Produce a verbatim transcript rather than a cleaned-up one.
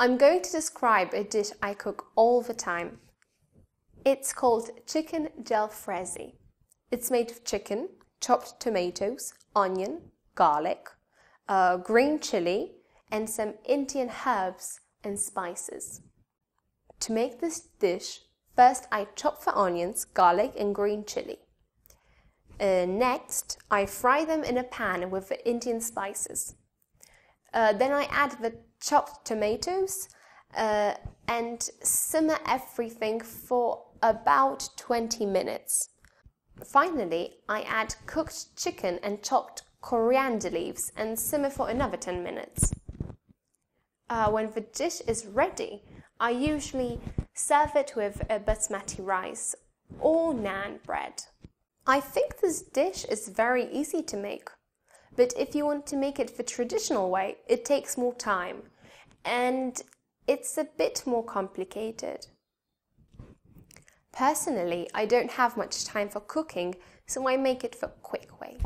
I'm going to describe a dish I cook all the time. It's called Chicken Del Fresi. It's made of chicken, chopped tomatoes, onion, garlic, uh, green chili, and some Indian herbs and spices. To make this dish, first I chop the onions, garlic, and green chili. Uh, next, I fry them in a pan with the Indian spices. Uh, then I add the chopped tomatoes uh, and simmer everything for about twenty minutes. Finally, I add cooked chicken and chopped coriander leaves and simmer for another ten minutes. Uh, when the dish is ready, I usually serve it with a basmati rice or naan bread. I think this dish is very easy to make. But if you want to make it the traditional way, it takes more time and it's a bit more complicated. Personally, I don't have much time for cooking, so I make it the quick way.